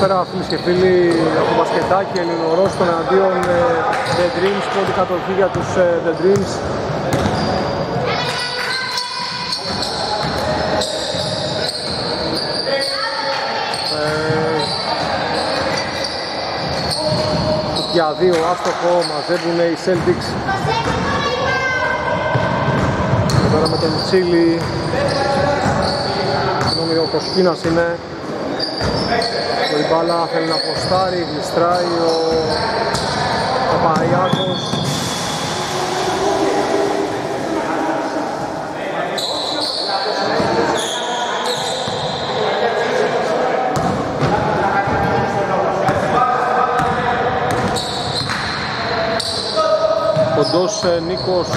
Καλησπέρα φίλοι και φίλοι από το μπασκετάκι, Ellinoroston εναντίον The Dreamers, πρώτη κατοχή για τους The Dreamers. Για δύο άστοχο μαζεύουν οι Celtics. Εδώ πέρα με τον Τσίλι, νομίζω ο Κοσκίνας είναι. Η μπάλα θέλει να ποστάρει, γλιστράει ο Παπαϊάκος. Κοντός Νίκος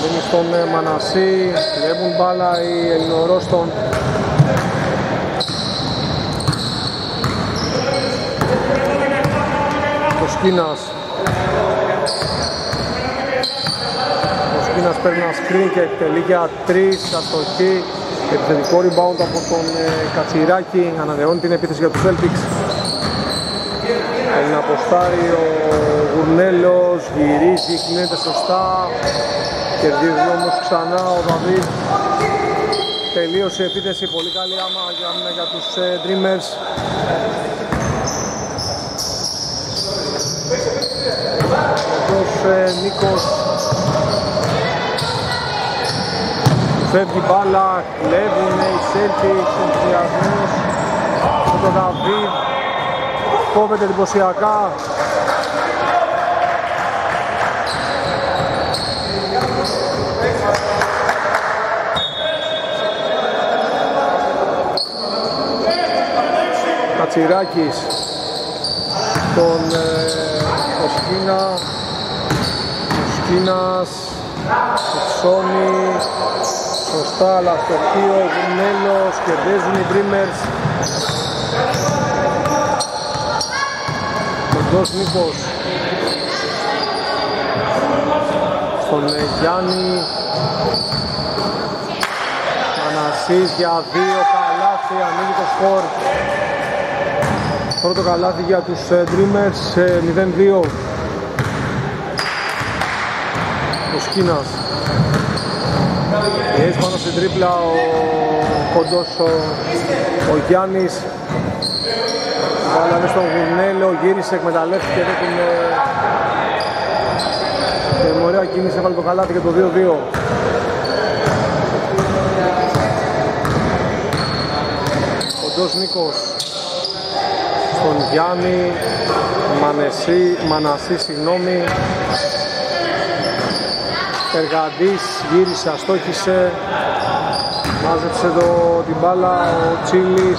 δίνει στον Μανασί, λεύουν μπάλα οι Ellinoroston. Ο Σκίνας παίρνει ένα screen και εκτελεί για 3, αστοχή, επιθετικό rebound από τον Κατσιράκη, ανανεώνει την επίθεση για τους Celtics. Θέλει να αποστάρει ο Γουρνέλος, γυρίζει, κλείνεται σωστά, κερδίζει όμως ξανά ο Δαβίδ. Τελείωσε η επίθεση, πολύ καλή άμα για τους Dreamers. Νίκος φεύγει μπάλα, κλέβουνε οι Celtics, ενθουσιασμός με τον Δαβίδ, κόβεται εντυπωσιακά. Κατσιράκης τον Κοσκίνα. Κίνας, Σόνι, σωστά αλλά στο χείο, Γουνέλος, κερδίζουν οι Dreamers. Κοντός Νίκος, στον Γιάννη, Ανασής για δύο, καλάθι, ανοίγει το σκορ. Πρώτο καλάθι για τους Dreamers, 0-2. Κοσκίνας, έτσι πάνω στην τρίπλα ο κοντός ο Γιάννης, βάλανε στον Γουρνέλο, γύρισε, εκμεταλλεύτηκε εδώ την ωραία κίνηση, έβαλε το καλάθι και το 2-2. Κοντός Νίκος, στον Γιάννη, Μανασί, συγγνώμη. Εργαντής γύρισε, αστόχησε, μάζεψε εδώ την μπάλα ο Τσίλης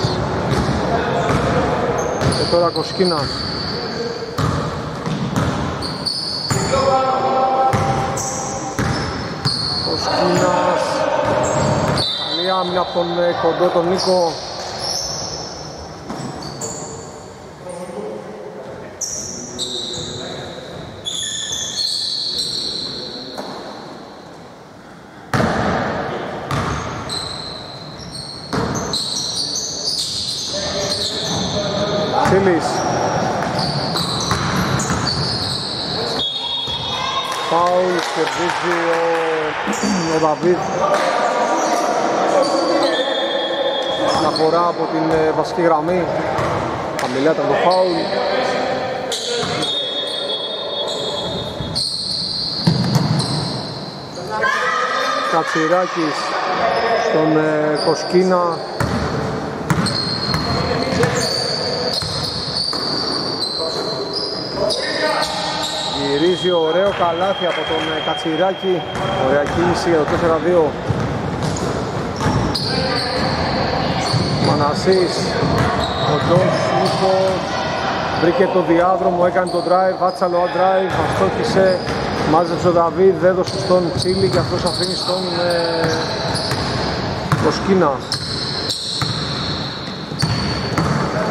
και τώρα Κοσκίνας. Κοσκίνας, καλή άμυνα από τον κοντό τον Νίκο. Φάουλ, κερδίζει ο Δαβίδ. Αναφορά από την βασική γραμμή. Χαμηλά ήταν το φάουλ. Κατσιράκης στον Κοσκίνα. Γυρίζει ωραίο καλάθι από τον Κατσιράκη. Ωραία κίνηση για το 4-2. Μανασής, κοντός, Νίκος, βρήκε το διάδρομο, έκανε το drive, άτσαλο drive, αστόχησε, μάζεψε ο Δαβίδ, έδωσε στον Τσίλι και αυτός αφήνει στον Κοσκίνα.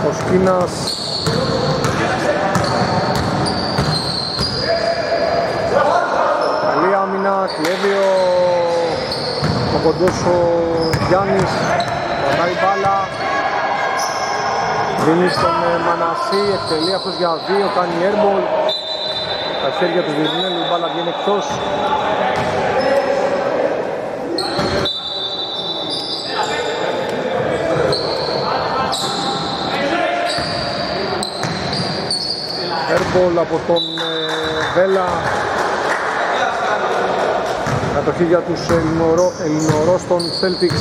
Κοσκίνας κλέβει ο κοντός ο Γιάννης, πατάει μπάλα, Δίνει στον Μανασί, εκτελεί αυτός για δύο, κάνει airball. Τα χέρια του Βιλνέλου, η μπάλα βγαίνει εκτός. Airball από τον Βέλα. Κατοχή για τους Ellinoroston Celtics.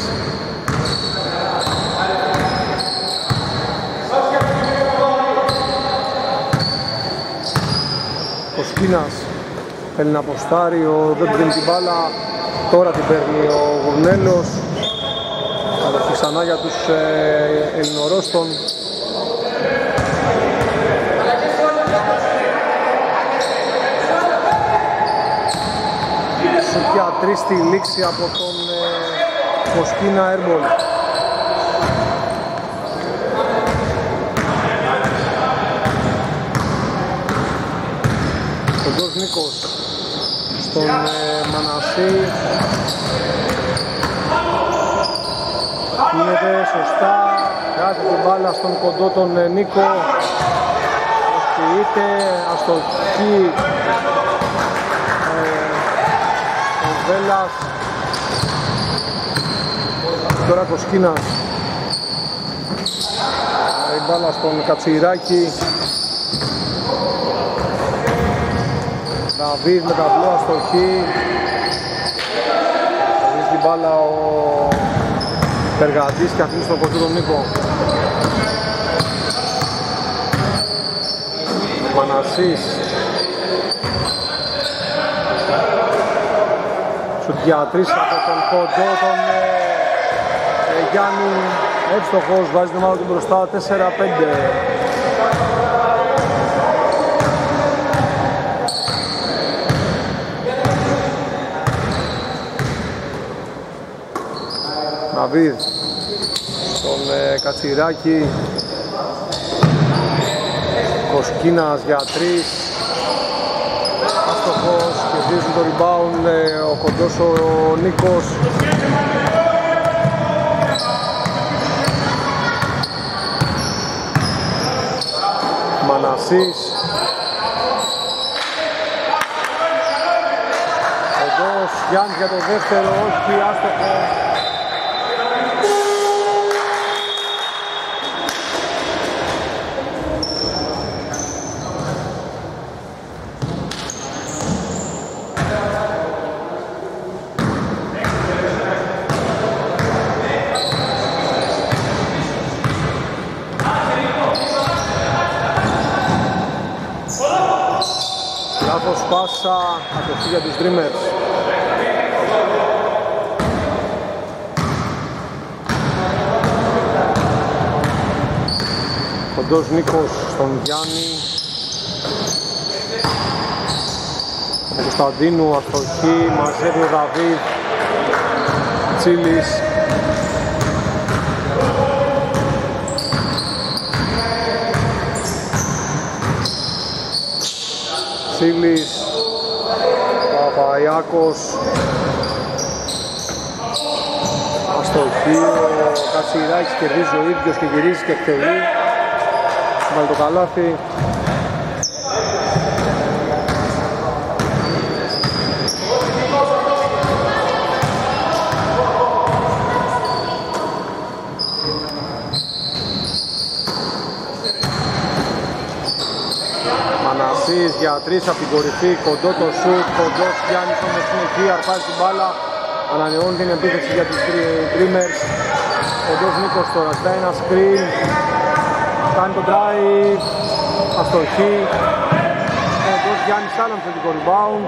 Ο Σκίνας θέλει να αποστάρει, δεν παίρνει την μπάλα, τώρα την παίρνει ο Γουρνέλος. Κατοχή ξανά για τους Ellinoroston. Σουτιά τρίστη λήξη από τον Κοσκίνα Έρμπολ. Ο Ντός Νίκος στον Μανασί. Γίνεται σωστά, βγάζει την μπάλα στον κοντό τον Νίκο. Ασκείται, αστοχή. Βέλλας, τώρα Κοσκίνας, η μπάλα στον Κατσιράκη, Δαβίδ με ταυλό αστοχή, βρίσκει την μπάλα ο Περγαντής και αφήνει στον κοντό τον Νίκο. Ο Πανασής. Για τρεις από τον κοντό τον Γιάννη, εύστοχος, βάζει την ομάδα του μπροστά 4-5. Ναβίδ στον Κατσιράκη, Κοσκίνας για τρεις. Κερδίζει το rebound ο κοντός ο Νίκος. Μανασής. Κοντός Γιάννη για το δεύτερο, όχι άστοχο. Πάσα κατοχή για τους Dreamers. Κοντός Νίκος στον Γιάννη. Ο Κωνσταντίνου αστοχή, μαζεύει ο Δαβίδ Τσίλης. Τσίλης Παπαϊάκος, αστοχή, ο Κατσιράκης κερδίζει ο ίδιος και γυρίζει και εκτελεί, βάλει το καλάθι. Για τρεις από την κορυφή, κοντό το σουτ, κοντός Γιάννης όμως είναι εκεί, αρπάζει την μπάλα, ανανεώνει την επίθεση για τους Dreamers. Κοντός Νίκος τώρα, ζητάει ένα screen, κάνει το drive, αστοχή, κοντός Γιάννης άλλον στο δικό rebound,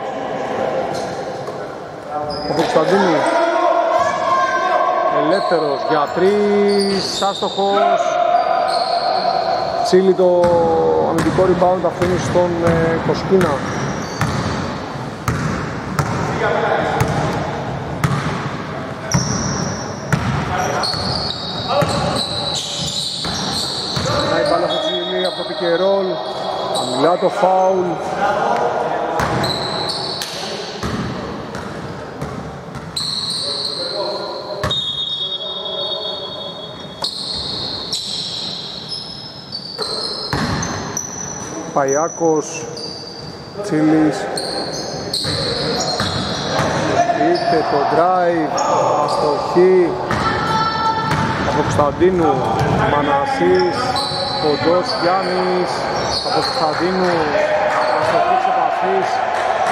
ο Κωνσταντίνη, ελεύθερος για τρεις, άστοχος, Τσίλι το αμυντικό rebound αφήνει στον Κοσκίνα. Περνάει μπάλα στο Τσίλι από το πικερόλ, αμυλά το φάουλ. Παϊάκος, Τσίλης, είτε το drive, αστοχή από Κωνσταντίνου, Μανασής, Κοντός Γιάννης, από Κωνσταντίνου, αστοχή ξεπαθής,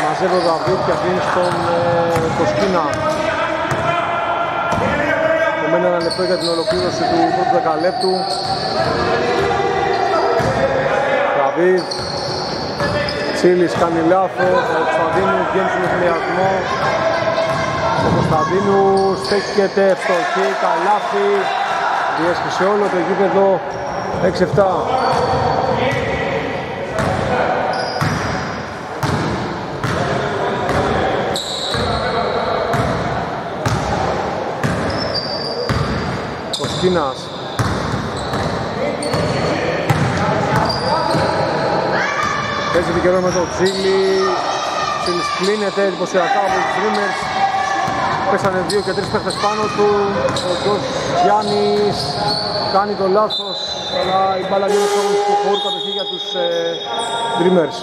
μαζεύει ο Δαβίδ και αφήνει στον Κοσκίνα. Επομένου ένα λεπτό για την ολοκλήρωση του πρώτου δεκαλέπτου. Δαβίδ, Τσίλης κάνει λάθος, ο Κωνσταντίνου βγαίνει στον εθνιασμό. Ο Κωνσταντίνου στέκεται ευτοχή, καλάθι, διέσχισε όλο το γήπεδο 6-7. Κίνας. Παίζει επικαιρό με το Τσίλι. Τσίλις κλείνεται εντυπωσιακά από τους Dreamers. Πέσανε 2 και 3 παίχτες πάνω του. Ο Γκος Γιάννης κάνει το λάθος, αλλά η μπάλα γίνεται όλους του χώρου κατοχή για τους Dreamers.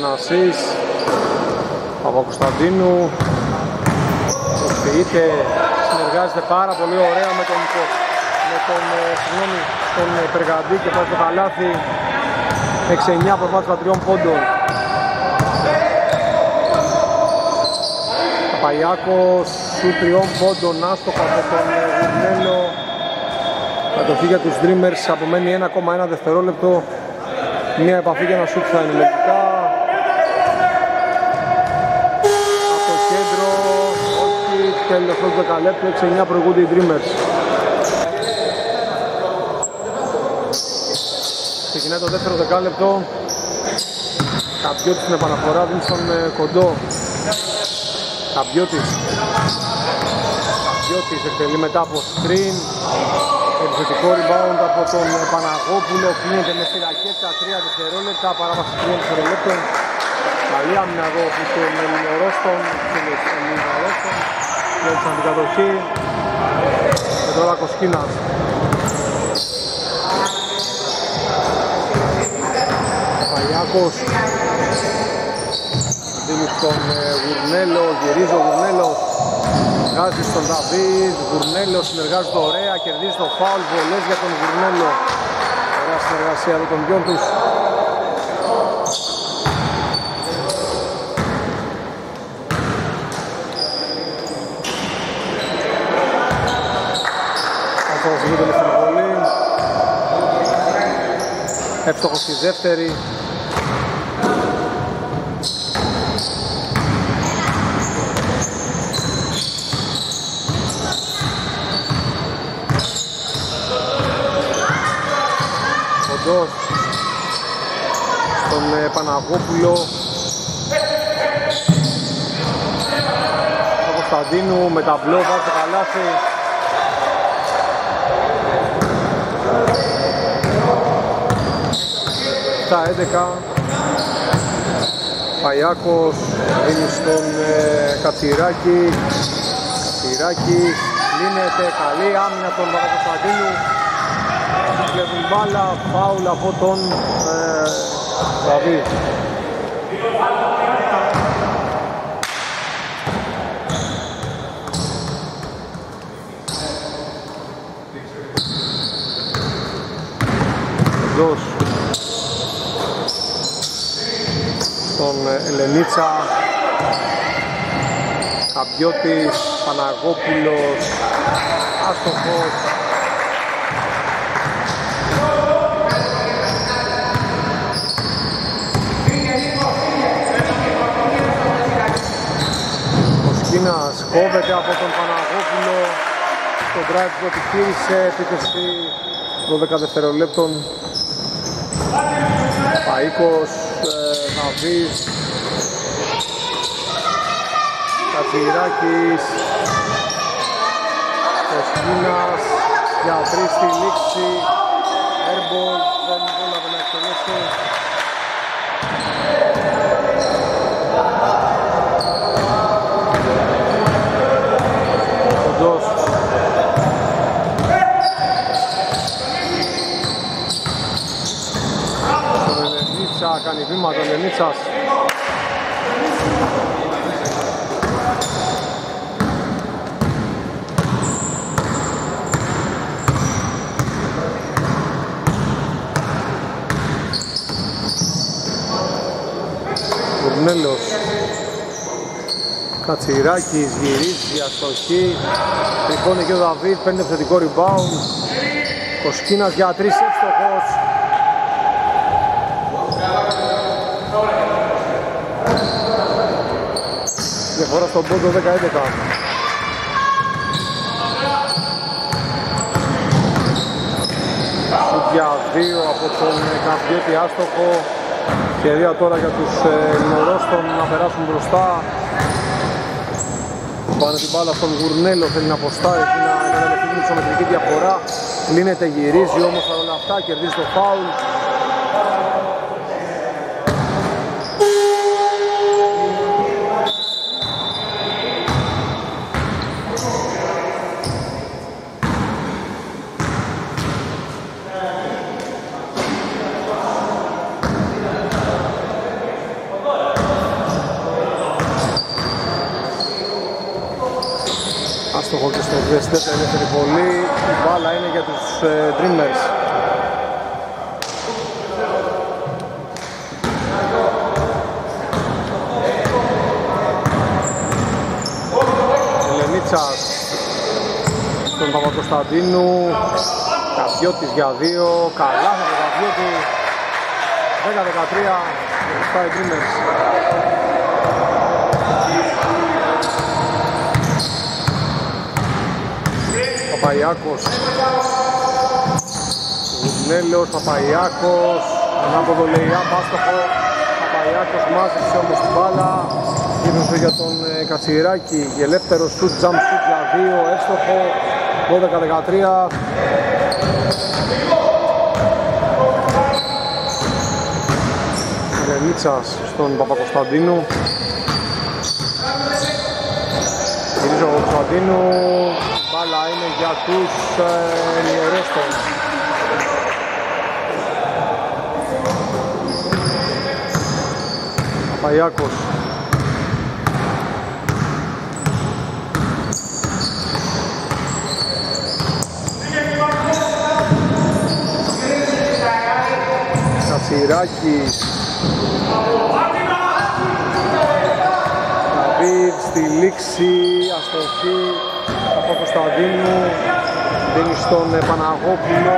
Μανασής, από Κωνσταντίνου, οποιείται, συνεργάζεται πάρα πολύ ωραία με τον Περγαντή και πάει στο καλάθι. 6-9 προβάδισμα 3 πόντων. Παπαϊάκος, σου 3 πόντων, άστοχα από τον Γουρνέλο. Κατοχή για τους Dreamers, απομένει 1,1 δευτερόλεπτο. Μια επαφή για ένα σουτ θα είναι λεπτικά. Τελευταίο 10 λεπτό, 6-9 προηγούνται οι Dreamers. Ξεκινάει το δεύτερο 10 λεπτό. Καπιώτης στην επαναφορά, δίνει στον Κοντό. Καπιώτης εκτελεί μετά από screen. Επιθετικό rebound από τον Παναγόπουλο. Κλείνεται με στη ρακέτα 3 δευτερόλεπτα, παράβαση 3 δευτερόλεπτων. Καλή άμυνα εδώ από τον Ellinoroston Celtics. Βλέπεις την κατοχή και τώρα Κοσκίνας. Παγιάκος δίνει στον Γουρνέλο, γυρίζει ο Γουρνέλος, βγάζει στον Δαβίδ, Γουρνέλος συνεργάζεται ωραία, κερδίζει το φάουλ, βολές για τον Γουρνέλο. Ωραία συνεργασία με τον δυο τους. Εύστοχος στη δεύτερη. Κοντός στον Παναγόπουλο. Ο Κωνσταντίνου με τα μπλό βάζει το καλάθι. Τα 11. Παϊάκος δίνει στον Κατσιράκη. Κατσιράκης λύνεται, καλή άμυνα τον Παπακοσταντίνου. Βλέπουν μπάλα, φάουλ από τον Δαβί. Δώσ' τον Ελενίτσα, Καμπιώτης, Παναγόπουλος, άστοχος. Ο Σκίνας κόβεται από τον Παναγόπουλο, το drive του επιχείρησε, επίτευξη 12 δευτερολέπτων. Παΐκος, Ναβής, Κατσιράκης, Γκίνας για τρίστη λήξη, airball, δεν μπορούν να εκτελέσουν. Κάνει βήματα ο Λενίτσας. Κορνέλος Κατσιράκης γυρίζει διαστοχή, τριχώνει και ο Δαβίδ, παίρνει επιθετικό rebound. Κοσκίνας για τρεις, εύστοχος. Διαφορά στον πόντο 10-11. Για δύο από τον Καμπιέτη, άστοχο. Ευκαιρία τώρα για τους Ελινορώστων να περάσουν μπροστά. Πάνε την μπάλα στον Γουρνέλο, θέλει να αποστάει και να καταληφθεί την ψωμετρική διαφορά. Κλείνεται, γυρίζει όμως παρόλα αυτά, κερδίζει το φάουλ. Δεστέτα ελεύθερη βολή, η μπάλα είναι για τους Dreamers. Ελενίτσας στον Παπακοσταντίνου, Καβιώτης για δύο, καλά θα το Καβιώτη, 10-13 μπροστά οι Dreamers. Παπαϊάκος, Γουρνέλος, Παπαϊάκος, ανάποδο λέει άστοχο. Παπαϊάκος μάζεψε όμως την μπάλα, γύρωσε για τον Κατσιράκη, ελεύθερο σουτ, jump shoot για δύο, εύστοχο, 12-13. Ελενίτσας στον Παπακοσταντίνου, γυρίζει ο Κωνσταντίνου, μπάλα είναι για τους Ελινορώστων. Παπαϊάκος. Κατσιράκης. Στη λήξη, αστοχή από Κωνσταντίνου, δίνει στον Παναγόπουλο,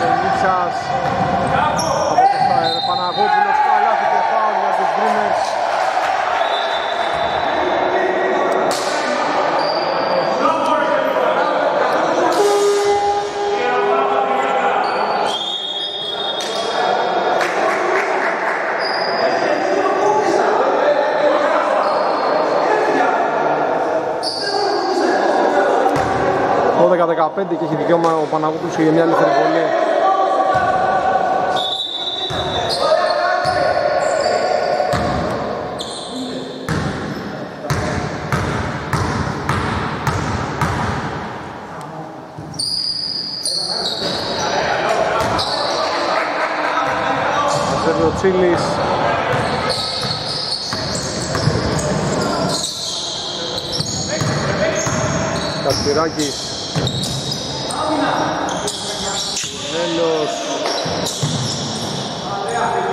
Λενίτσας από τον Παναγόπουλο, καλάθι και φάουλ για τους Dreamers. Και έχει δικαίωμα ο Παναγόπουλος για μια ελεύθερη βολή. Φεύγει ο Τσίλης. Κατσιράκης. Βέλος,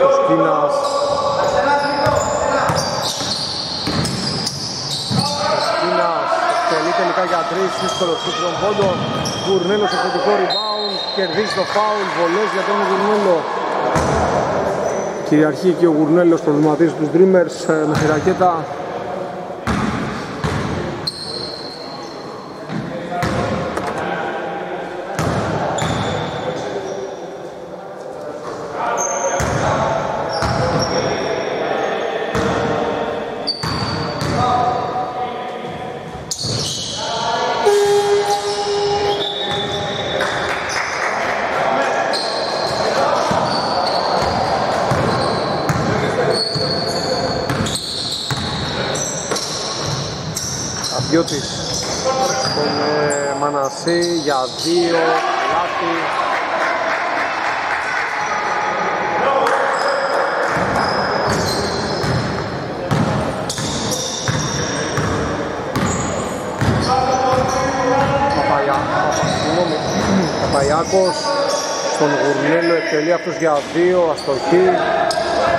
Κοσκίνας, τελεί τελικά για τρεις, δύσκολο σουτ των πόντων. Γουρνέλος, επιθετικό rebound, κερδίζει το φάουλ, βολές για τον Γουρνέλο. Κυριαρχεί και ο Γουρνέλος, προβληματίζει τους Dreamers με τη ρακέτα. Παναγιώτης τον Μανασί για 2 λάθη. Παπαγιάκος στον Γουρνέλο εκτελεί αυτούς για 2 αστοχή.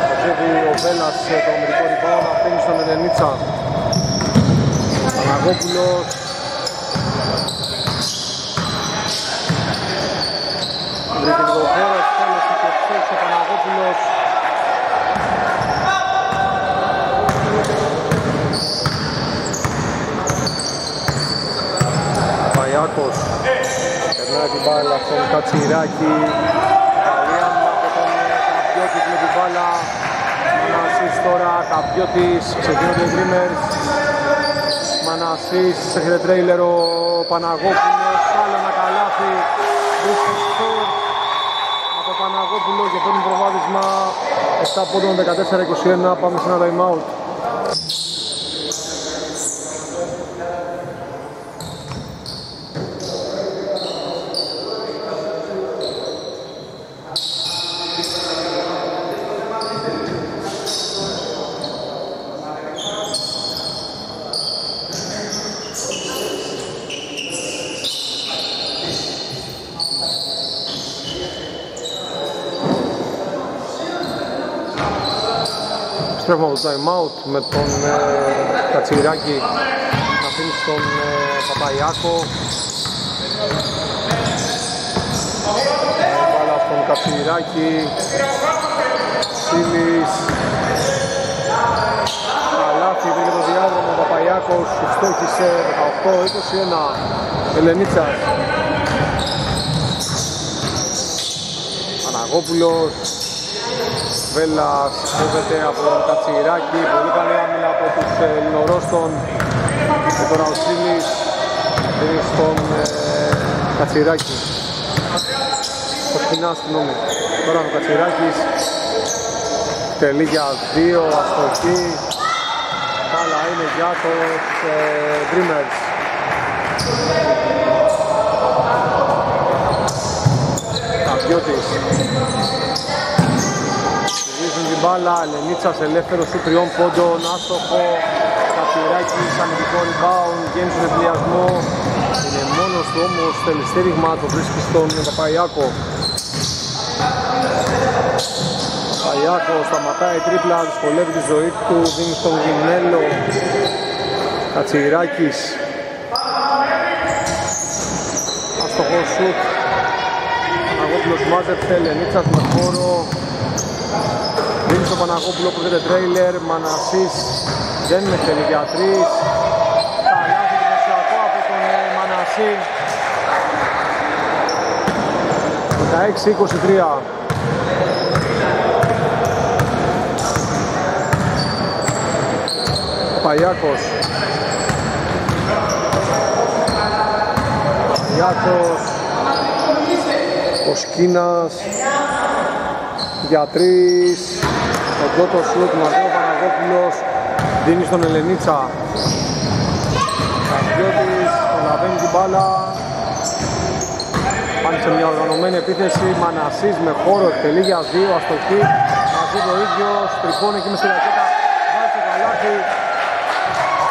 Μαζεύει ο Βέλλας το ομερικό ριμπάουν, αφήνει στον Ελενίτσα. Παναγόπουλος βρήκε το χώρος, τέλος του κεφτός ο Παναγόπουλος. Παπαγιάκος περνάει την μπάλα στον Κατσιράκη. Καπιώτης με την μπάλα, Μανασής τώρα, Καπιώτης, ξεκινούνται οι Dreamers. Μανασής, σε χτρετρέιλερ ο Παναγόπουλος, άλλο ένα καλάθι, βρίσκει σκορ από Παναγόπουλο και παίρνει προβάδισμα 7 πόντων 14-21, πάμε σε ένα time out. Τρέχουμε από το time out με τον Κατσιράκη να αφήνει στον Παπαϊάκο. Βάλα από τον Κατσιράκη. Σίλης. Καλάθι βρήκε το διάδρομο ο Παπαϊάκος. Στόχισε 18-21 Ελενίτσας. Παναγόπουλος. Βέλλας κόβεται από τον Κατσιράκη, πολύ καλή άμυνα από τους Ελληνορόστον και τώρα ο Σίλης δίνει στον Κατσιράκη, στο σκηνά αστυνόμη. Τώρα ο Κατσιράκης τελεί για 2 αστοχή, αλλά είναι για τους Dreamers. Καπιώτης βρίσκουν την μπάλα, Ελενίτσας ελεύθερος του 3 πόντων, άστοχο, Κατσιράκης, αμυντικό rebound, γέμισε τον εμπλιασμό, είναι μόνος του όμως, θέλει στήριγμα, το βρίσκει στον Παπαϊάκο. Παπαϊάκο σταματάει τρίπλα, δυσκολεύει τη ζωή του, δίνει στον Γυμνέλο, Κατσιράκης, άστοχο σουτ, Παναγόπουλος μάζεψε, Ελενίτσας με χώρο, δίνει στον Παναγόπουλο που δίνεται τρέιλερ, Μανασής δεν είναι θέλει για 3. Καλάθι εντυπωσιακό από τον Μανασή. 16-23. Παπαγιάκος. Παπαγιάκος. Ο Σκίνας. Για 3, το πρώτο σουτ μαζί ο Παναγόπουλος δίνει στον Ελενίτσα. Καπιώτης, αναβαίνει την μπάλα, πάνε σε μια οργανωμένη επίθεση, Μανασής με χώρο, εκτελεί για 2 αστοχή, μαζί το ίδιο, στριφώνει εκεί με στη ρακέτα, βάζει το καλάθι.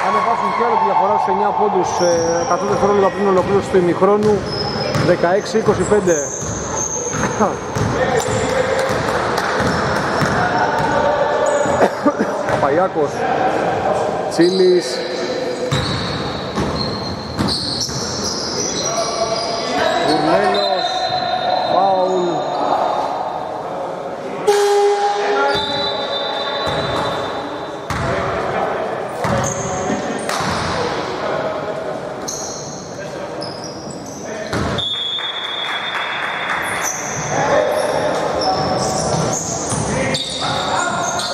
Ανεβάσουν και άλλο τη διαφορά στους 9 πόντους, 100 δευτερόλεπτα πριν ολοκλήρωση του ημιχρόνου, 16-25. Παπαγιάκος, Τσίλης, Γουρνέλος, φάουλ.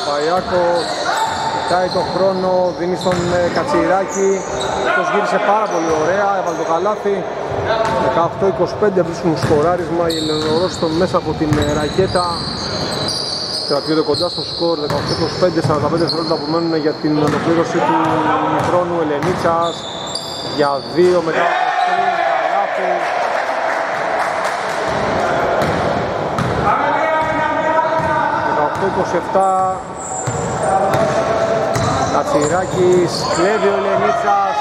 Παπαγιάκος κοιτάει τον χρόνο, δίνει στον Κατσιράκη, αυτός γύρισε πάρα πολύ ωραία, έβαλε το καλάθι. 18-25 βρίσκουν σκοράρισμα, οι Ελληνορόστον μέσα από την ρακέτα. Κρατιούνται κοντά στο σκορ, 18-25, 45 δευτερόλεπτα που μένουν για την ολοκλήρωση του χρόνου. Ελενίτσας για 2 μετά από 3 καλάθη. Πάμε 18-27. Κατσιράκης κλέβει ο Λενίτσας.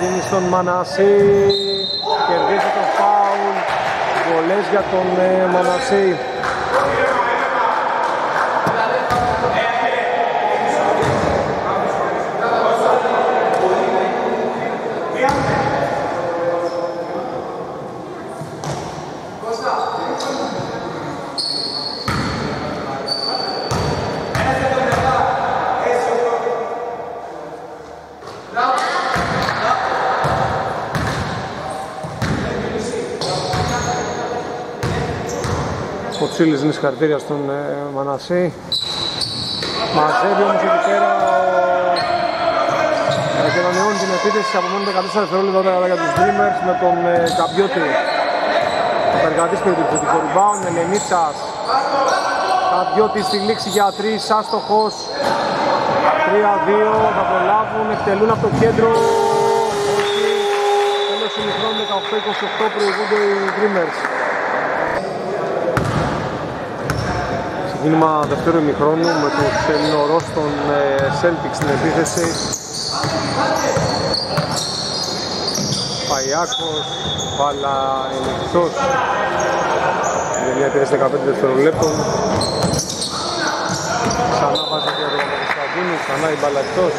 Δίνει στον Μανασί, κερδίζει το φάουλ, βολές για τον Μανασί. Ψήλης είναι συγχαρητήρια στον Μανασί. Μαζεύει όμως εκεί πέρα και ανανεώνει την επίθεση. Απομένουν 14 δευτερόλεπτα για τους Dreamers με τον Καμπιώτη. Ο Περγατής περίπου του rebound, Ελενίτσας. Καμπιώτη στη λήξη για 3, άστοχος. 3-2, θα προλάβουν, εκτελούν από το κέντρο. Τέλος ημιχρόνου 18-28, προηγούνται οι Dreamers. Ξεκίνημα δεύτερου ημιχρόνου με τους Ellinoroston Celtics στην επίθεση. Παϊάκος, Βάλα Ενικτός. Είναι μια εταιρεία 15 δευτερολέπτων. Ξανά βάζει και ο Ρομανισταντίνου, ξανά η Βάλα εκτός.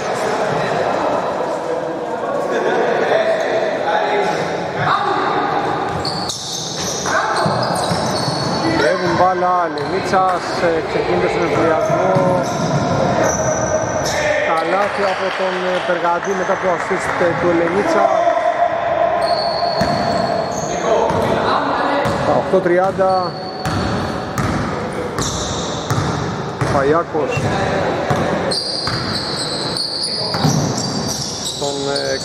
Λεύουν μπάλα, Λενίτσας, ξεκίνησε στον εμβολιασμό. Καλάθι από τον Περγαντή μετά το assist του Λενίτσα. 8-30. Παϊάκος. Στον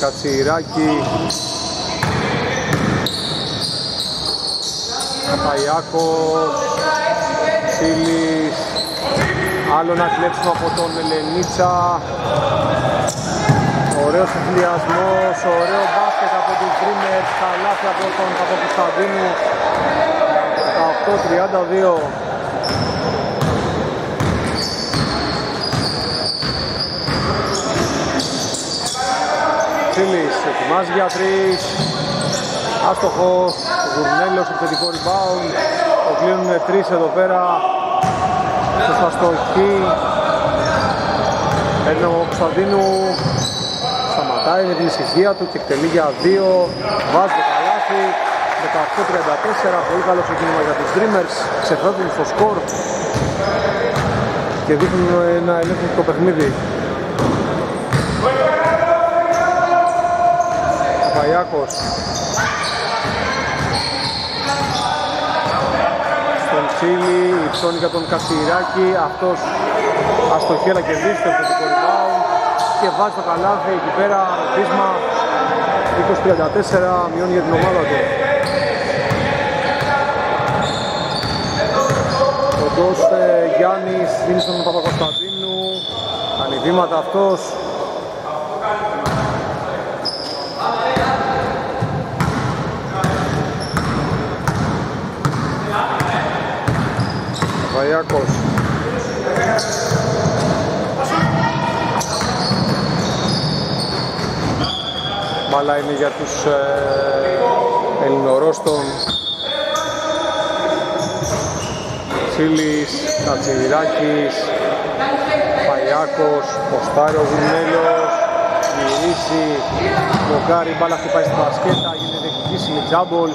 Κατσιράκη. Παϊάκος, Ψήλης, άλλο να κλέψουμε από τον Ελενίτσα. Ωραίος εμφυλιασμός, ωραίο μπάσκετ από τους Dreamers, καλάθι από τον Παπακουσταντίνου. 8-32. Ψήλης, ετοιμάζει για 3. Άστοχος, Γουρνέλος, επιθετικό rebound. Το κλείνουν με 3 εδώ πέρα. Στους αστοχή. Παίρνει ο Κωνσταντίνου. Σταματάει με την ησυχία του και εκτελεί για 2. Βάζει το καλάθι. 18-34. Πολύ καλό ξεκίνημα για τους Dreamers. Ξεφεύγουν στο σκορ και δείχνουν να ελέγχουν το παιχνίδι. Παϊάκος. Στον Τσίλη, υψώνει για τον Κατσιράκη, αυτός αστοχή αλλά κερδίζει το επιθετικό rebound και βάζει το καλάθι εκεί πέρα, πείσμα 20-34, μειώνει για την ομάδα του. Ο Ντός Γιάννης δίνει στον Παπακοσταντίνου, κάνει βήματα αυτός. Παϊάκος. Μπάλα είναι για τους Ellinoroston. Τσίλης, Κατσιράκης, Παϊάκος, ποστάρει ο Γουρνέλος, γυρίσει, μπλοκάρει, μπάλα χτυπάει στη μπασκέτα, γίνεται δεχτική συνιτζάμπολ.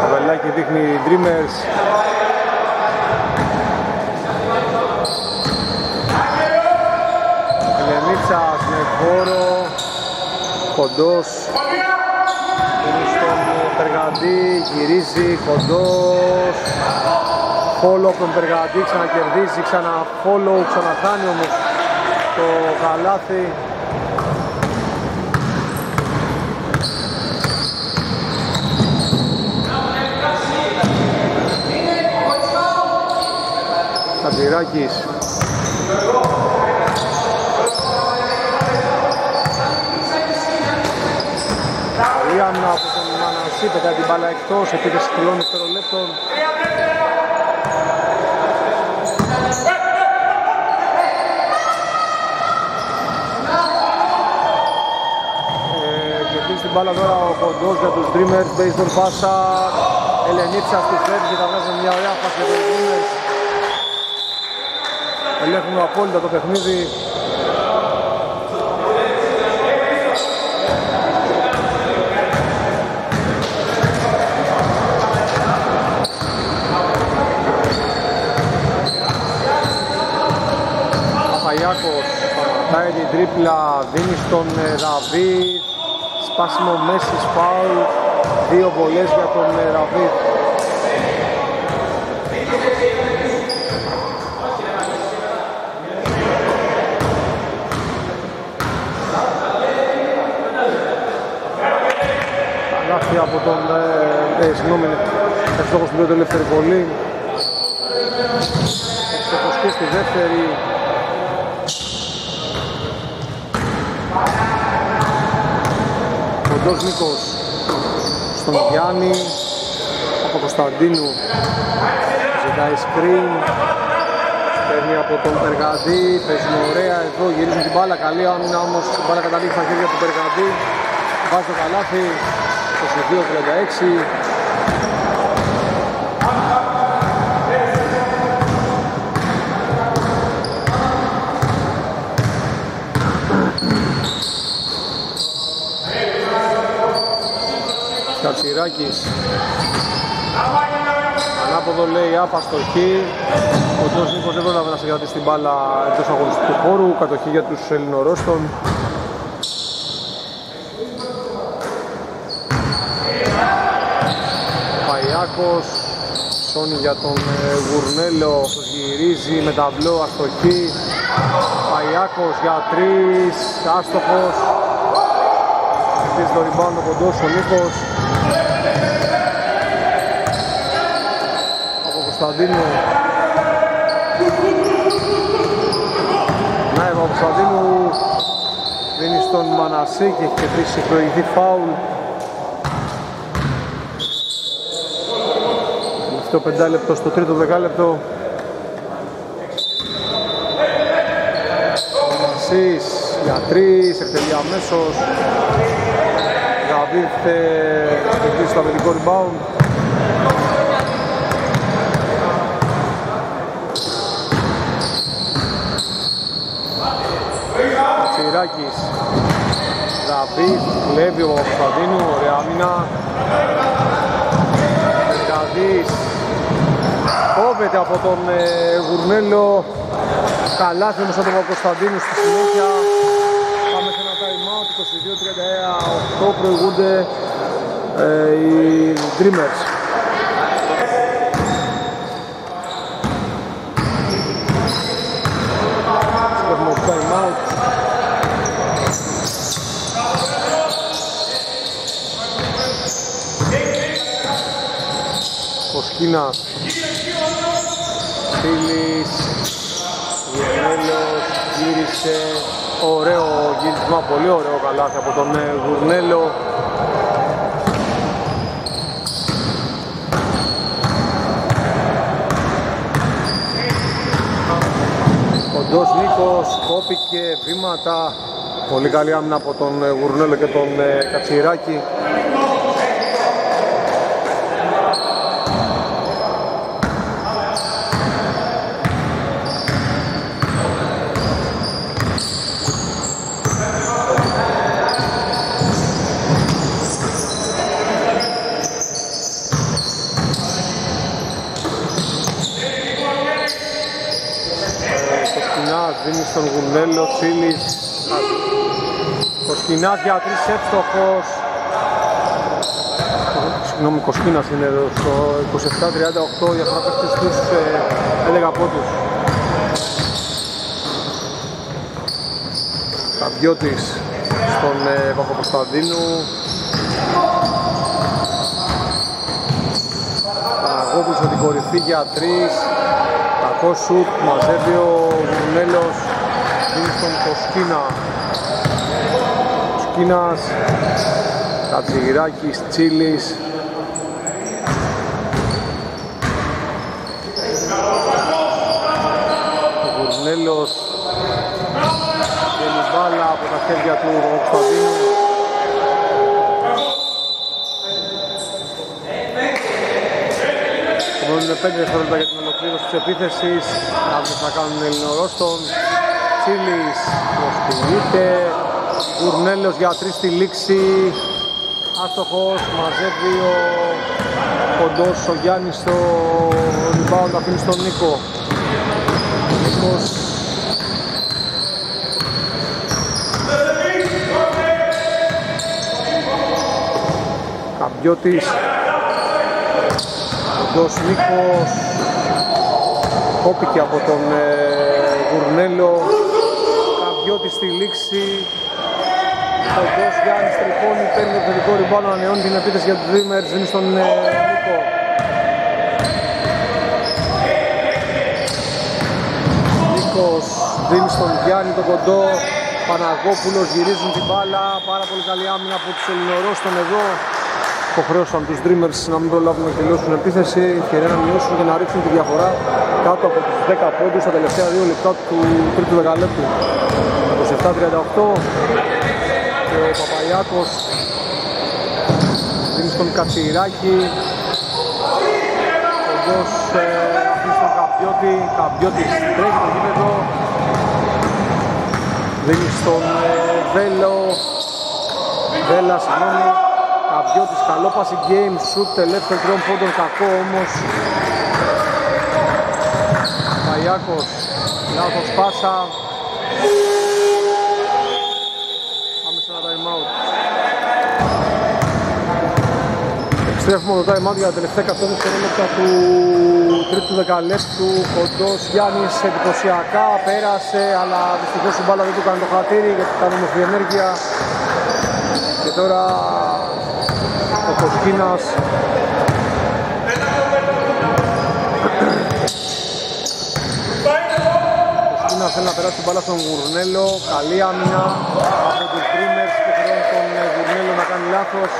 Το βελάκι δείχνει Dreamers. Ελενίτσας με χώρο. Κοντός. Στον Περγαντή. Γυρίζει κοντός. Follow από τον Περγαντή. Ξανακερδίζει. Ξανα-follow. Ξαναθάνει όμως το καλάθι. Κατσιράκης. επίθεση, πετάει την μπάλα εκτός, επίθεση τριών δευτερολέπτων. Κερδίζει την μπάλα τώρα ο Κοντός για τους Dreamers, baseball πάσα, Ελενίτσα στη φρέτη και θα βγάζουν μια ωραία φάση για τους Dreamers. Ελέγχουν απόλυτα το παιχνίδι. Πατάει την τρίπλα, δίνει στον Ραβίδ, σπάσιμο μέση φάουλ, δύο βολές για τον Ραβίδ. Καλάθι από τον συγγνώμη, ευτόχος την πρώτη ελεύθερη βολή, ευτόχος και στη δεύτερη. Κοντός Νίκος στον Γιάννη, από Κωνσταντίνου ζητάει screen, παίρνει από τον Περγαντή, παίζουν ωραία εδώ, γυρίζουν την μπάλα, καλή άμυνα όμως την μπάλα καταλήγει στα χέρια του Περγαντή, βάζει το καλάθι, 22-36. Κατσιράκης, ανάποδο λέει απαστοχή, ο Κοντός Νίκος δεν μπορεί να συγκρατήσει την μπάλα εκτός αγωνιστικού χώρου, κατοχή για τους Ελληνορόστον. Παϊάκος, σώνει για τον Γουρνέλο, τους γυρίζει με ταμπλό αστοχή, Παϊάκος για τρεις, άστοχος, χτίζει το rebound ο Κοντός ο Νίκος. Κωνσταντίνου. Ναι, ο Κωνσταντίνου δίνει στον Μανασί και έχει κερδίσει προηγητή φάουλ. Τελευταίο πεντάλεπτο στο τρίτο δεκάλεπτο. Μανασίς για τρεις, εκτελεί αμέσως. Γαβίθ κερδίσει το αμυντικό rebound. Κατσιράκης, Ραβίδ, κλέβει ο Παπασταντίνου, ωραία άμυνα. Περγαντής, κόβεται από τον Γουρνέλο, καλάθι όμως από τον Παπασταντίνου στη συνέχεια. Πάμε σε ένα time out, 22-38 προηγούνται οι Dreamers. Κίνα, Φίλης, Γουρνέλος, γύρισε, ωραίο γύρισμα, πολύ ωραίο καλάθι από τον Γουρνέλο. Κοντός Νίκος, κόπηκε, βήματα, πολύ καλή άμυνα από τον Γουρνέλο και τον Κατσιράκη. Δίνει στον Γουρνέλο, Τσίλης, Κοσκινάς για τρεις, εύστοχος. Συγγνώμη, Κοσκινάς είναι εδώ στο 27-38 για να παίξει στους 11 πόντους. Καμπιώτης στον Παπακοσταντίνου. Παναγόπουλος με την κορυφή για τρεις. Κακό σουτ, μαζεύει ο Γουρνέλος, δίνει στον Κοσκίνα. Κοσκίνας, Κατσιγράκης, Τσίλης, Νέλος και η μπάλα από τα χέρια του Κωνσταντίνου. Μένουν 5 δευτερόλεπτα για την ολοκλήρωση της επίθεσης. Αύριο θα κάνουν Ellinoroston. Τσίλης προσκυνείται. Κουρνέλος για 3 στη λήξη. Άστοχος, μαζεύει ο κοντός ο Γιάννης στο rebound, αφήνει στον Νίκο. Νίκος Καμπιώτης, κοντός Νίκος, κόπηκε από τον Γουρνέλο. Καμπιώτης στη λήξη. Ο Γκος Γιάννης τρυπώνει, παίρνει το τελικό ριμπάνο, ανανεώνει την επίθεση για τους Dreamers, δίνει στον Νίκο. Νίκος δίνει στον Γιάννη τον κοντό, Παναγόπουλος γυρίζουν την μπάλα, πάρα πολύ καλή άμυνα από τους Ellinoroston εδώ. Υποχρέωσαν τους Dreamers να μην προλάβουν να τελειώσουν επίθεση, ευκαιρία να μειώσουν και να ρίξουν τη διαφορά κάτω από τους 10 πόντους στα τελευταία 2 λεπτά του τρίτου δεκαλέπτου. 27-38. Ο Παπαϊάκος δίνει στον Κατσιράκη, ο Γκος αφήνει στον Καμπιώτη, Καμπιώτης τρέχει το γήπεδο, δίνει στον Βέλο, Βέλα συγγνώμη, Καμπιώτης καλό πάση game, shoot τελευταίο 3 πόντων, κακό όμως. Παπαϊάκος, λάθος πάσα. Στρέφουμε το time out για τα τελευταία 100 δευτερόλεπτα του τρίτου δεκαλέπτου. Κοντός Γιάννης εντυπωσιακά πέρασε, αλλά δυστυχώς η μπάλα δεν του κάνει το χατήρι γιατί ήταν όμορφη ενέργεια. Και τώρα ο Κοσκίνας θέλει να περάσει την μπάλα στον Γουρνέλο. Καλή άμυνα από τους Dreamers και χρειάζεται τον Γουρνέλο να κάνει λάθος.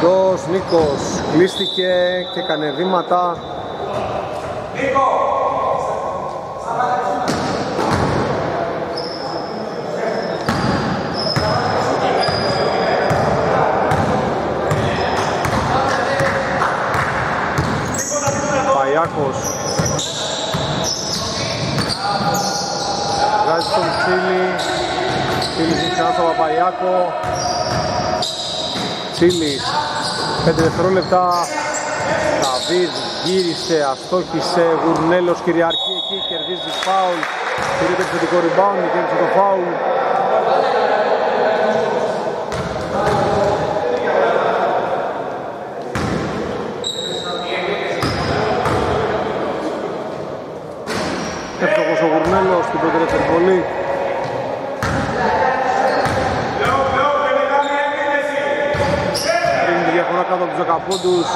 Κοντός Νίκος κλείστηκε και έκανε βήματα. Παϊάκος βγάζει τον Τσίλη. Τσίλης είναι ξανά στον Παπαϊάκο. Τσίλης 5 δευτερόλεπτα. Καβίδ γύρισε, αστόχησε. Γουρνέλος κυριαρχεί εκεί, κερδίζει φάουλ. Κερδίζει επιθετικό rebound, κέρδισε το φάουλ. Εύστοχος ο Γουρνέλος στην πρώτη ρετερβολή. Δίνει τη διαφορά κάτω από τους 10 πόντους.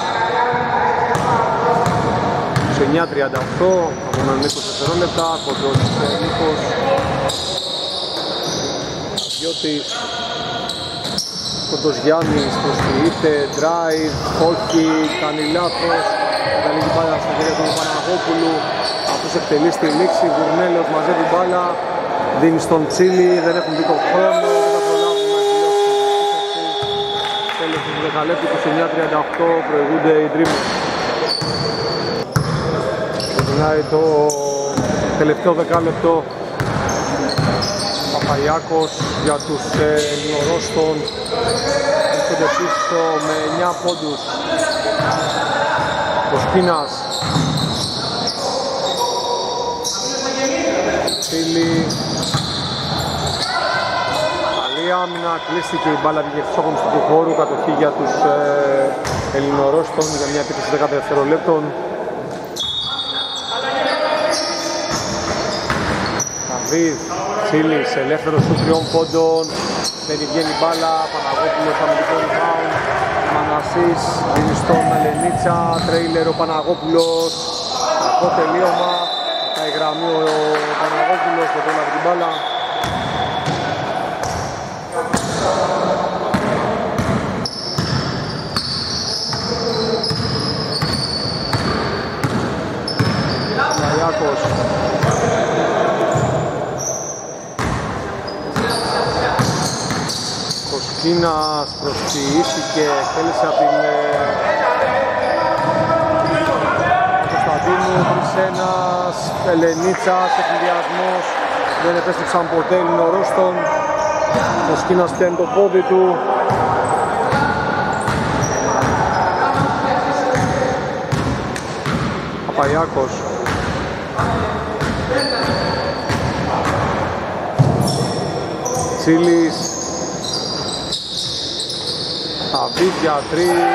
Σε 9:38, απομένουν 20 δευτερόλεπτα. Κοντός Νίκος. Διώτης. Κοντός Γιάννης προσκυείται, drive, hockey, κάνει λάθος. Καταλήγει μπάλα στα χέρια του Παναγόπουλου. Αυτός εκτελεί στη λήξη. Γουρνέλος μαζεύει μπάλα, δίνει στον Τσίλι. Δεν έχουν δει τον χρόνο, δεν θα προλάβουν να τελειώσουν. Τέλος του δεκαλέπτου, 29-38, προηγούνται οι Dreamers. Ξεκινάει το τελευταίο δεκάλεπτο. Παπαϊάκος για τους Ellinoroston. Έρχονται πίσω με 9 πόντους. Κοσκίνας. Φίλη. Καλή άμυνα, κλείστηκε η μπάλα, βγήκε στους όγονους του χώρου. Κατοχή για τους Ellinoroston για μια επίθεση 10 δευτερολέπτων. Καβίδ. Τσίλης, ελεύθερος σου 3 πόντων, δεν βγαίνει μπάλα, Παναγόπουλος αμυντικό rebound, Μανασής, δίνει στον Μελενίτσα, τρέιλερ ο Παναγόπουλος, κακό τελείωμα, τα γραμμή ο Παναγόπουλος, δεν έλαβε την μπάλα. Κοσκίνας προσκυήθηκε, θέλησε από την Κωνσταντίνου, Χρυσένας, Ελενίτσας, εκδιασμός, δεν επέστρεψαν ποτέ Ελινορόστον. Κοσκίνας πιάνει το πόδι του. Παπαγιάκος. Τσίλης. Ταβίδ για τρεις.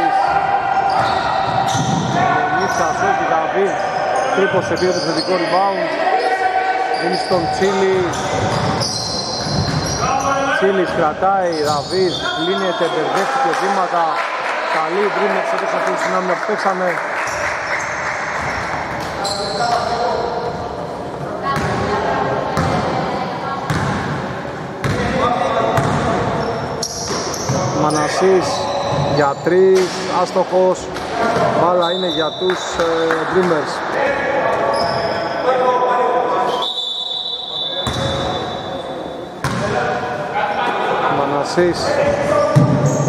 Νίτσας όχι, Ταβίδ τρίπος σε πήρε το θετικό rebound. Δίνει στον Τσίλη. Τσίλης κρατάει, Ταβίδ λύνεται, μπερδεύτηκε βήματα. Καλή Dreamers όπως αυτή τη συνάμυνα που παίξαμε. Μανασής για τρεις, άστοχος, μπάλα είναι για τους Dreamers. Μανασής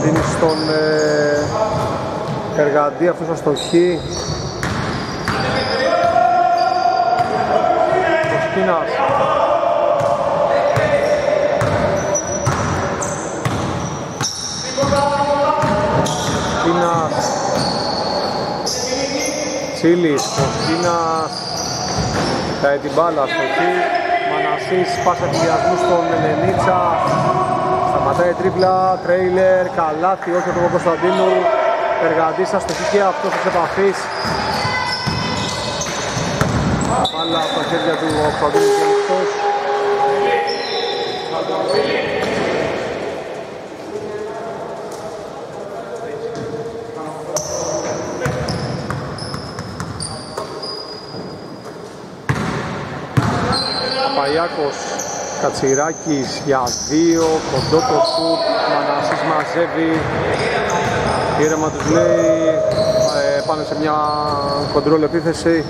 δίνει στον Εργαντή, αυτός αστοχή. Κοσκίνας. Κοσκίνας. Τσίλης, Κοσκίνας. Τα την μπάλα στο εκεί. Μανασής, πάσα χιλιασμού στον Ελενίτσα. Σταματάει τρίπλα, τρέιλερ, καλάτι, όχι από τον Κωνσταντίνου. Εργαντής, αστοχή και αυτός της επαφής. Άλλα από τα χέρια του Οξαντίνου και λεπτός. Παπαγιάκος, Κατσιράκης για δύο, κοντό το σουτ, Μανασής μαζεύει. Ήρεμα τους λέει, πάνε σε μια κοντρόλ επίθεση.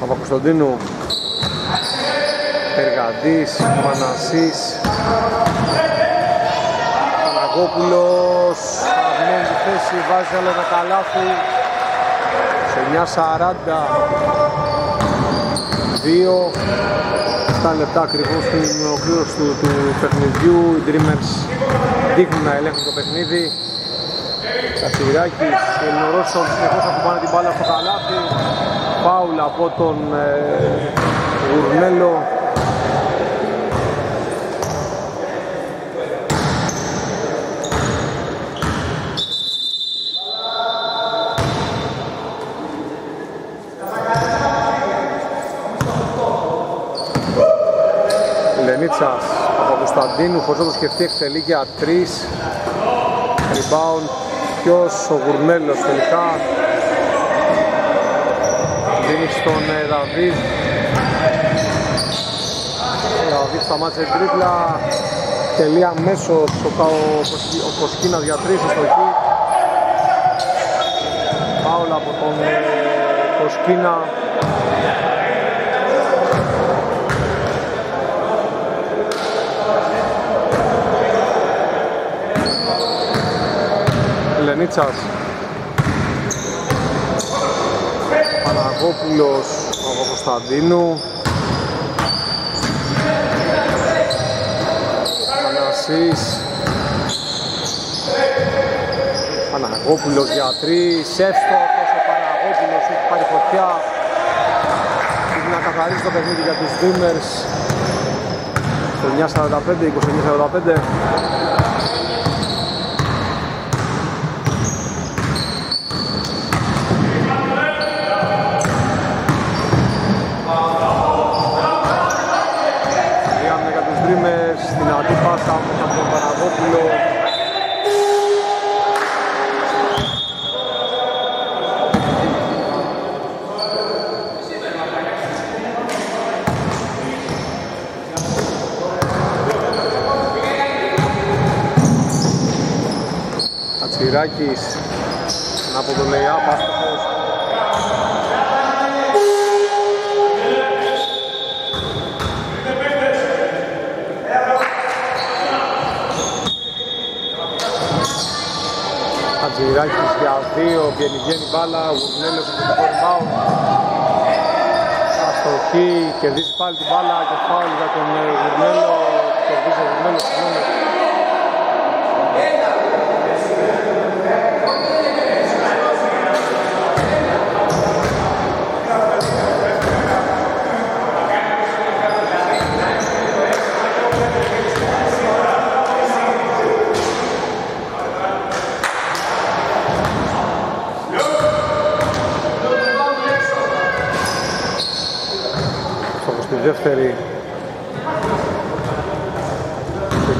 Παπακοσταντίνου, Εργαντής, Μανασής, Παναγόπουλος, αγνώνει τη θέση, βάζει άλλο ένα καλάθι, σε 9.40, 2, 7 λεπτά ακριβώς στην ολοκλήρωση του παιχνιδιού, οι Dreamers δείχνουν να ελέγχουν το παιχνίδι. Κατσιράκης, Ελινορόστον συνεχώς ακουμπάνε την μπάλα στο καλάθι. Φάουλ από τον Γουρνέλο. Λενίτσας, Παπακοσταντίνου, χωρίς να το σκεφτεί, εκτελεί για 3. Rebound, ποιος, ο Γουρνέλος τελικά. Δίνει στον Δαβίδ. Δαβίδ σταμάτησε τρίπλα. Τελεία μέσω ο Κοσκίνας για τρεις στοχή. Πάολα από τον Κοσκίνα. Λενίτσας. Παναγόπουλος από Κωνσταντίνου. Ανασής. Παναγόπουλος για τρεις. Εύστοχος ο Παναγόπουλος, έχει πάρει φωτιά. Πρέπει να καθαρίσει το παιχνίδι για τους Dreamers. Το 9.45, 29.45. Πάσα όμως από τον Παναγόπουλο. Σιδάκης, από το lay-up, άστοχος. Χατζηδάκης για δύο, βγαίνει μπάλα, Γουρνέλος με το rebound. Αστοχή, κερδίζει πάλι την μπάλα και φάουλ για τον Γουρνέλο, κερδίζει ο Γουρνέλος. Δεύτερη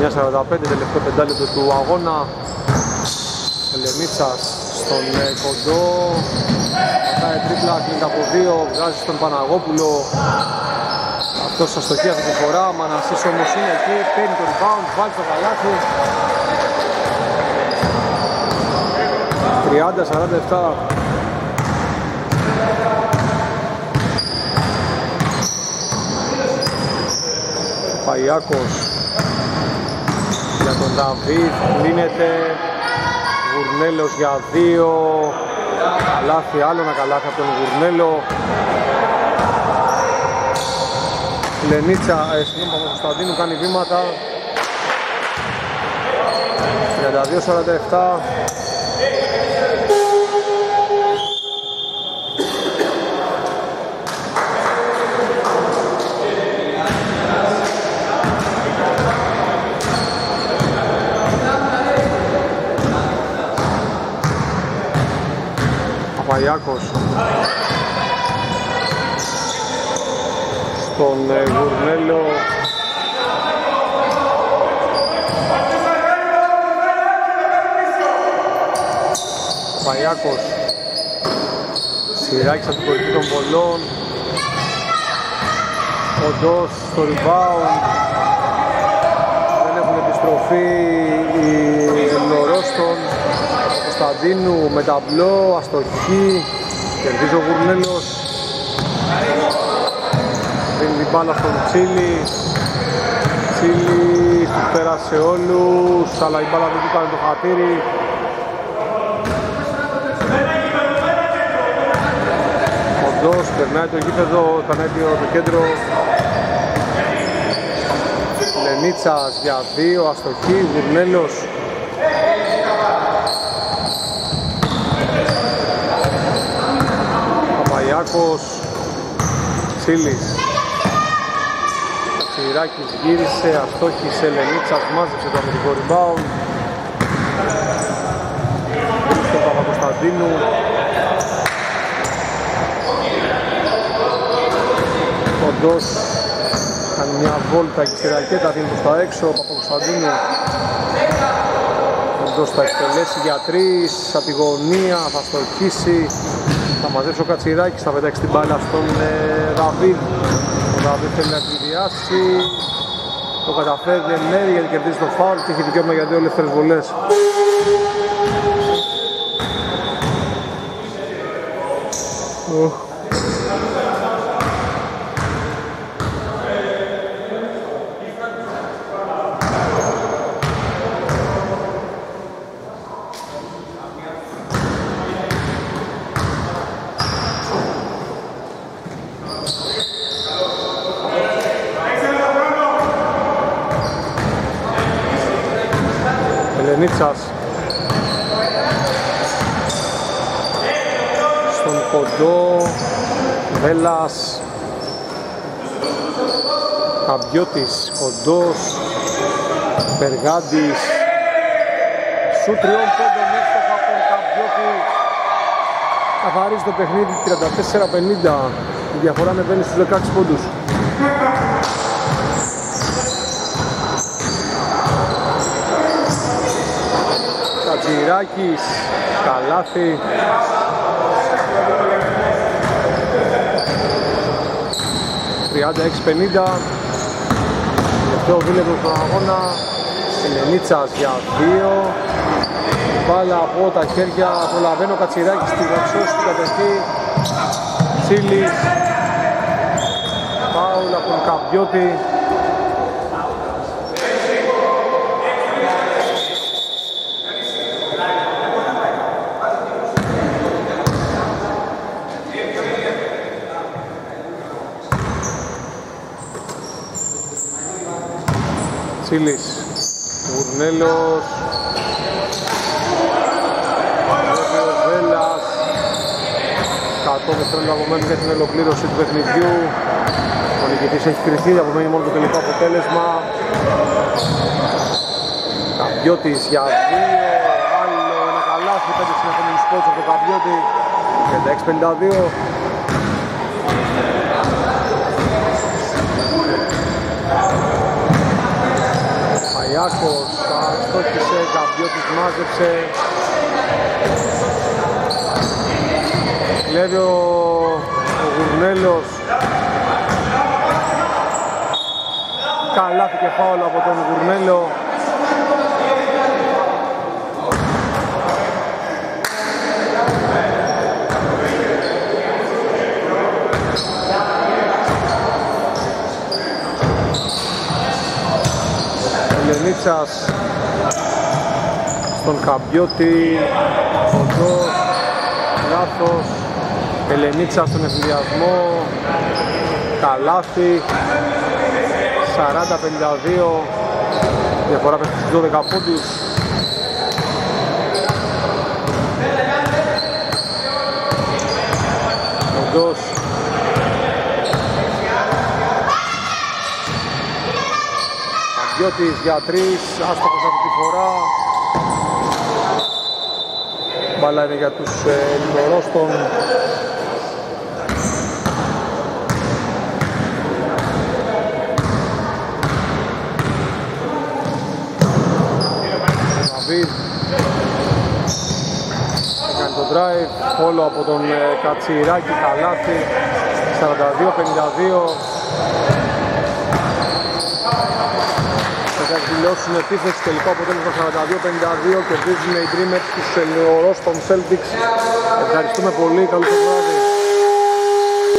9.45, τελευταίο πεντάλεπτο του αγώνα. Ελεμίτσας στον κοντό, πατάει τρίπλα, κλείνει από δύο, βγάζει στον Παναγόπουλο. Αυτός αστοχία αυτή τη φορά, Μανασής όμως είναι εκεί, παίρνει το rebound, βάλει το καλάθι. 30-47. Παϊάκος για τον Νταβίδ, κλείνεται. Γουρνέλος για δύο, καλάθι, άλλο ένα καλάθι από τον Γουρνέλο. Λενίτσα, ο Κωνσταντίνου κάνει βήματα. 32-47. Παϊάκος στον Γουρνέλο. Παϊάκος σειράξει από την κορυφή των πολλών. Κοντός στο rebound. Δεν έχουν επιστροφή οι Ελινορώστον. Κωνσταντίνου με ταμπλό, αστοχή, κερδίζει ο Γουρνέλος. Δίνει την μπάλα στον Τσίλι. Τσίλι του πέρασε όλους, αλλά η μπάλα δεν του κάνει το χατήρι. Κοντός, περνάει το γήπεδο, περνάει το κέντρο. Λενίτσας για δύο, αστοχή, Γουρνέλος. Παπαγιάκος, Τσίλης, Τσιράκης γύρισε, αστόχησε, Λενίτσας μάζεψε το αμυντικό rebound. Στον Παπακοσταντίνου. Κοντός κάνει μια βόλτα και στη ρακέτα, δίνει προς τα έξω, Παπακοσταντίνου. Κοντός θα εκτελέσει για τρεις, από τη γωνία θα στοχίσει. Θα μαζέψει ο Κατσιράκης, θα πετάξει την μπάλα στον Δαβίδ. Ο Δαβίδ θέλει να εκβιδιάσει. Το καταφέρνει εν μέρει γιατί κερδίζει το φάουλ και έχει δικαίωμα για δύο ελεύθερες βολές. Στον κοντό Βέλλας, Καμπιώτης, Κοντός, Περγάντης. Σου 3 πόντων έξω από τον Καμπιώτη. Καθαρίζει το παιχνίδι 34-50. Η διαφορά ανεβαίνει στους 16 πόντους. Κατζηράκης, καλάθι. Τελευταίο δίλεπτο στον αγώνα. Σελενίτσας για δύο. Μπάλα από τα χέρια, προλαβαίνω Κατσιράκη στη Γαψό, στην κατοχή. Τσίλης. Πάουλ από τον Καμπιώτη. Τσίλης. Γουρνέλος. Βέλλας. 100 δευτερόλεπτα απομένουν για την ολοκλήρωση του παιχνιδιού. Ο νικητής έχει κριθεί, απομένει μόνο το τελικό αποτέλεσμα. Καμπιώτης για δύο. Άλλο ένα καλάθι, 5 συνεχόμενους πόντους από τον Καμπιώτη. 56-52. Ιάκος τα στόχισε, Καμπιώτης μάζεψε. Κλέβει ο Γουρνέλος. Καλάθι και φάουλ από τον Γουρνέλο. Νίτσας στον Καμπιώτη, Κοντός, λάθος, Ελενίτσα στον εφηδιασμό, καλάθι, 40-52, διαφορά πέφτει στους 12 πόντους. Κοντός, Καμπιώτης για 3, άστοχος αυτή τη φορά. Μπάλα είναι για τους Ελινορώστων. Ναβίδ. Έκανε το drive, φόλο από τον Κατσιράκη, καλάθι, 42-52. Θα εκδηλώσουν επίθεση, τελικό αποτέλεσμα 42-52, κερδίζουν οι Dreamers τους Ellinoroston Celtics. Ευχαριστούμε πολύ, καλούς σας.